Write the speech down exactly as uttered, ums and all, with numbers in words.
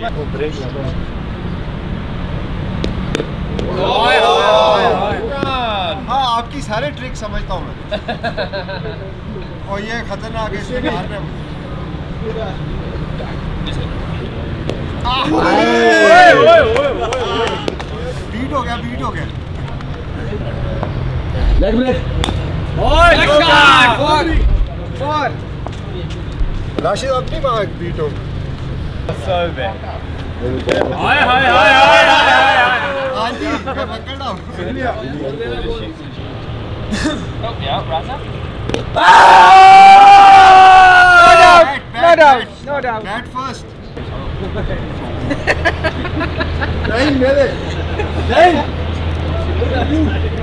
हाँ, आपकी सारे ट्रिक समझता हूँ मैं। और ये खतरनाक इसमें मारना बीट हो गया, बीट हो गया। लेग ब्रेक राशिद अपनी मांग बीटो। सब है। हाय हाय हाय हाय हाय। आंटी मैं पकड़ रहा हूँ। तो क्या Prasa? No doubt, no doubt. Bat first. नहीं मेरे, नहीं।